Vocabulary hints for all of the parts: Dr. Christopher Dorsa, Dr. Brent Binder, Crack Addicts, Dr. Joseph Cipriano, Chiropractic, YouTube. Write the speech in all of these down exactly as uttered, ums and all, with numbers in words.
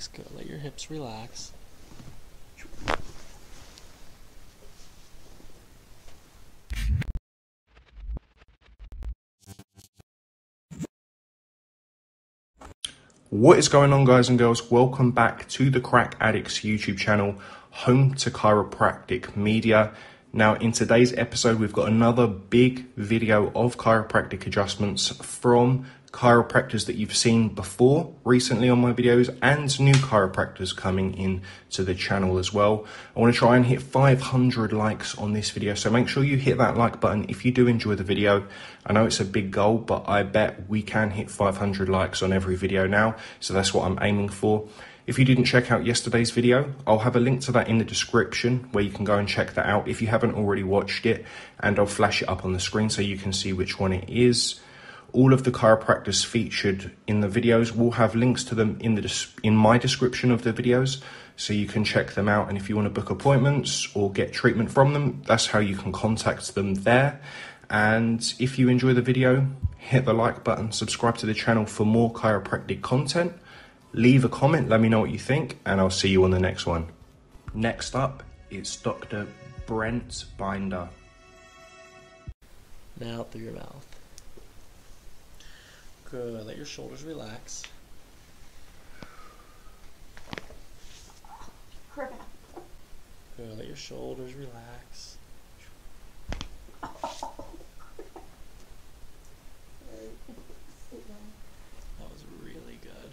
relax, good. Let your hips relax. What is going on, guys and girls? Welcome back to the Crack Addicts YouTube channel, home to chiropractic media. Now, in today's episode, we've got another big video of chiropractic adjustments from chiropractors that you've seen before recently on my videos, and new chiropractors coming in to the channel as well. I want to try and hit five hundred likes on this video, so make sure you hit that like button if you do enjoy the video. I know it's a big goal, but I bet we can hit five hundred likes on every video now, so that's what I'm aiming for. If you didn't check out yesterday's video, I'll have a link to that in the description where you can go and check that out if you haven't already watched it, and I'll flash it up on the screen so you can see which one it is. All of the chiropractors featured in the videos will have links to them in the in my description of the videos, so you can check them out. And if you want to book appointments or get treatment from them, that's how you can contact them there. And if you enjoy the video, hit the like button, subscribe to the channel for more chiropractic content, leave a comment, let me know what you think, and I'll see you on the next one. Next up, it's Doctor Brent Binder. Now through your mouth. Good, let your shoulders relax. Crap. Good, let your shoulders relax. Oh, that was really good.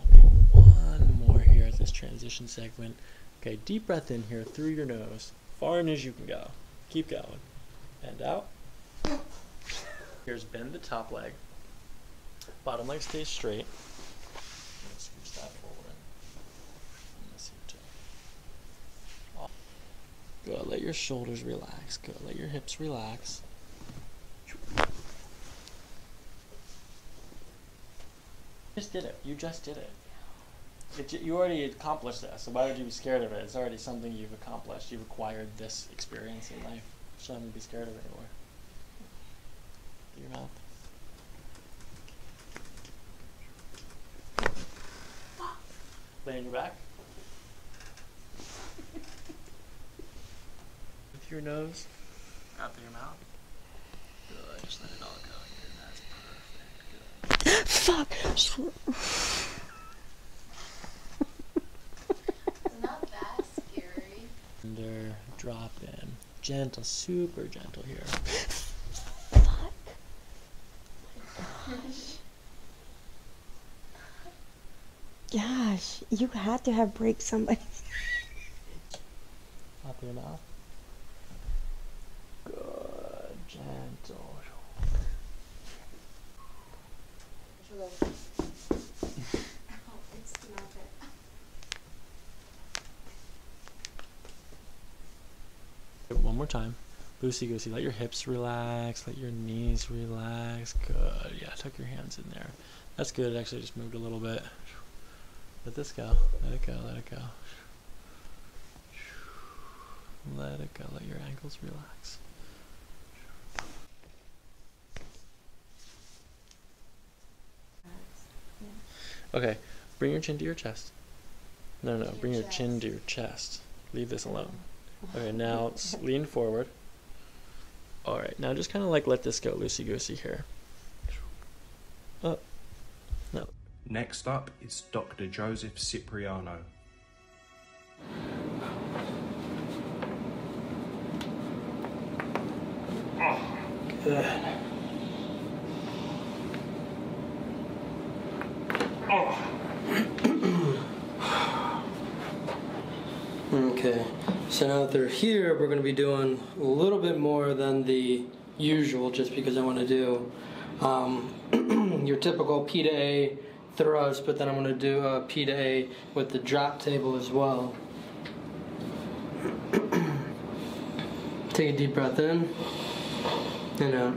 I'll do one more here at this transition segment. Okay, deep breath in here through your nose, far in as you can go. Keep going. And out. Here's bend the top leg. Bottom leg stays straight. I'm going to scooch that forward. And this here too. Good. Let your shoulders relax. Good. Let your hips relax. You just did it. You just did it. it. You already accomplished this, so why would you be scared of it? It's already something you've accomplished. You've acquired this experience in life. You shouldn't be scared of it anymore. Your mouth. Lay on your back. With your nose. Out through your mouth. Good. Just let it all go here. That's perfect. Good. Fuck. It's not that scary. Under. Drop in. Gentle. Super gentle here. Gosh, you had to have break somebody. Up your mouth. Good, gentle. Oh, it's not it. One more time. Loosey goosey, let your hips relax, let your knees relax. Good, yeah, tuck your hands in there. That's good, it actually just moved a little bit. Let this go, let it go, let it go. Let it go, let your ankles relax. Okay, bring your chin to your chest. No, no, bring your chin to your chest. Leave this alone. Okay, now lean forward. Alright, now just kind of like let this go loosey-goosey here. Oh, no. Next up is Doctor Joseph Cipriano. Good. Okay. So now that they're here, we're going to be doing a little bit more than the usual, just because I want to do um, your typical P to A thrust, but then I'm going to do a P to A with the drop table as well. Take a deep breath in and out.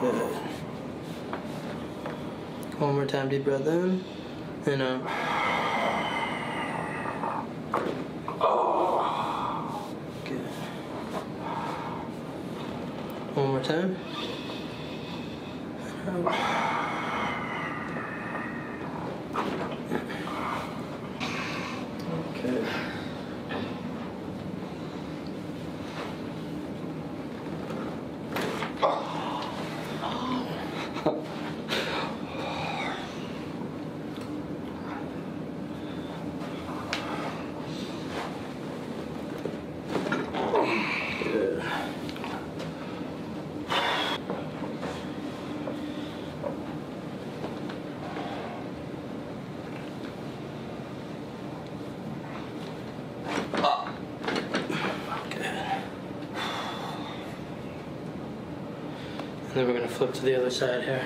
Good. One more time, deep breath in and out. One more time. flip to the other side here.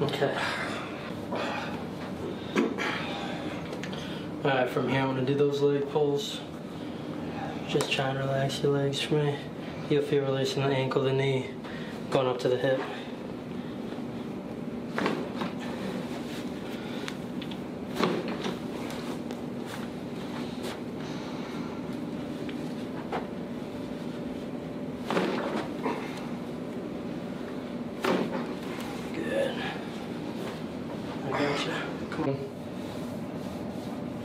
Okay. All right, from here I'm gonna do those leg pulls. Just try and relax your legs for me. You'll feel releasing the ankle, the knee, going up to the hip.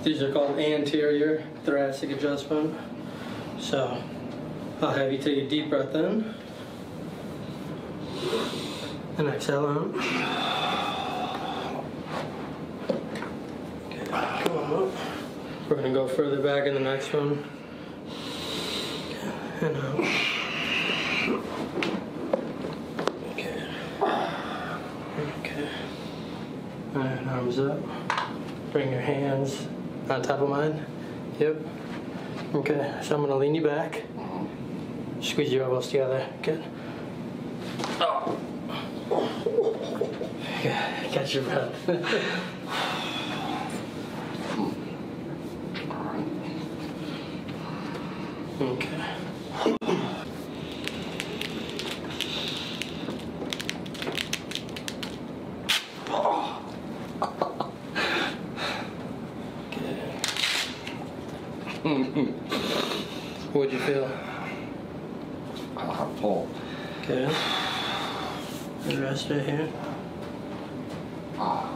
These are called anterior thoracic adjustment. So I'll have you take a deep breath in and exhale out. Okay, come on up. We're gonna go further back in the next one. And out. Okay. Okay. All right, arms up. Bring your hands on top of mine. Yep. Okay, so I'm gonna lean you back. Squeeze your elbows together. Good. Oh. Yeah, catch your breath. Okay. What'd you feel? I'll pull. Okay. The rest right here. So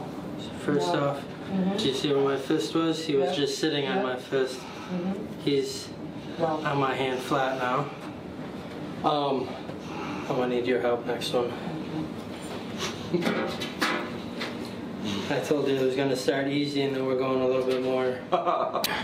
first yeah. off, mm-hmm. do you see where my fist was? He was yep. just sitting yep. on my fist. Mm-hmm. He's well. on my hand flat now. Um, I'm gonna need your help next one. Okay. I told you it was gonna start easy and then we're going a little bit more. Perfect.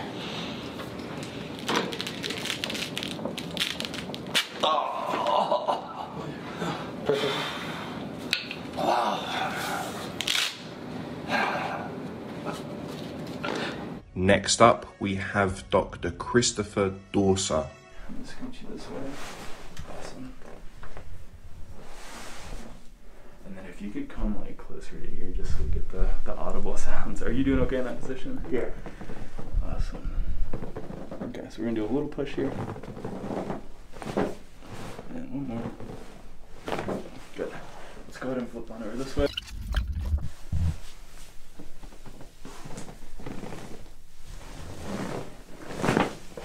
Next up, we have Doctor Christopher Dorsa. Let's scoot you this way. Awesome. And then if you could come like closer to here just so we get the, the audible sounds. Are you doing okay in that position? Yeah. Awesome. Okay, so we're gonna do a little push here. And one more. Good. Let's go ahead and flip on over this way.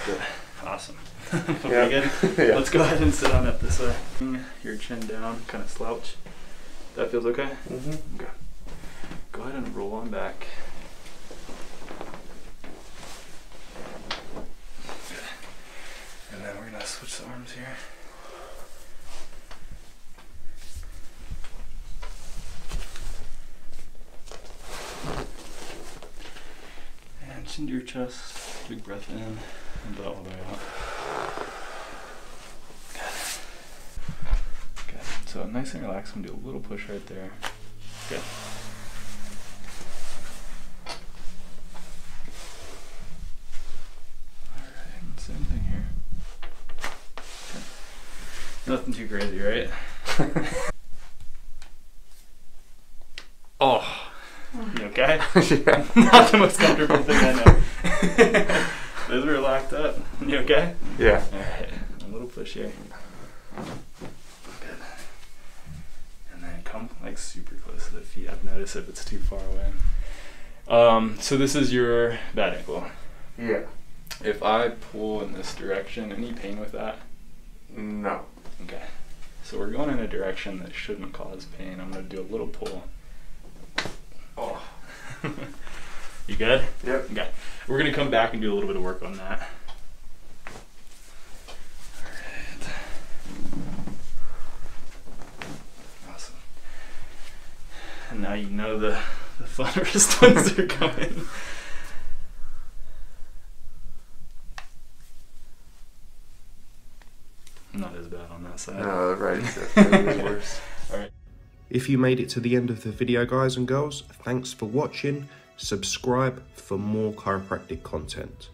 Good. Awesome. Pretty good. Yeah. Let's go ahead and sit on up this way. Your chin down, kind of slouch. That feels okay? Mm-hmm. Okay. Go ahead and roll on back. Good. And then we're going to switch the arms here. Into your chest, big breath in and blow all the way out. Good. Good. So nice and relaxed. I'm gonna do a little push right there. Good. Alright, same thing here. Good. Nothing too crazy, right? Oh. You okay? Yeah. Not the most comfortable thing I know. Those were locked up. You okay? Yeah. Alright. A little push here. Good. And then come like super close to the feet. I've noticed if it's too far away. Um, so this is your bad ankle. Yeah. If I pull in this direction, any pain with that? No. Okay. So we're going in a direction that shouldn't cause pain. I'm going to do a little pull. Oh. You good? Yep. Okay. We're gonna come back and do a little bit of work on that. Alright. Awesome. And now you know the, the fun wrist ones are coming. not as bad on that side. No, right. It's worse. All right. If you made it to the end of the video, guys and girls, thanks for watching. Subscribe for more chiropractic content.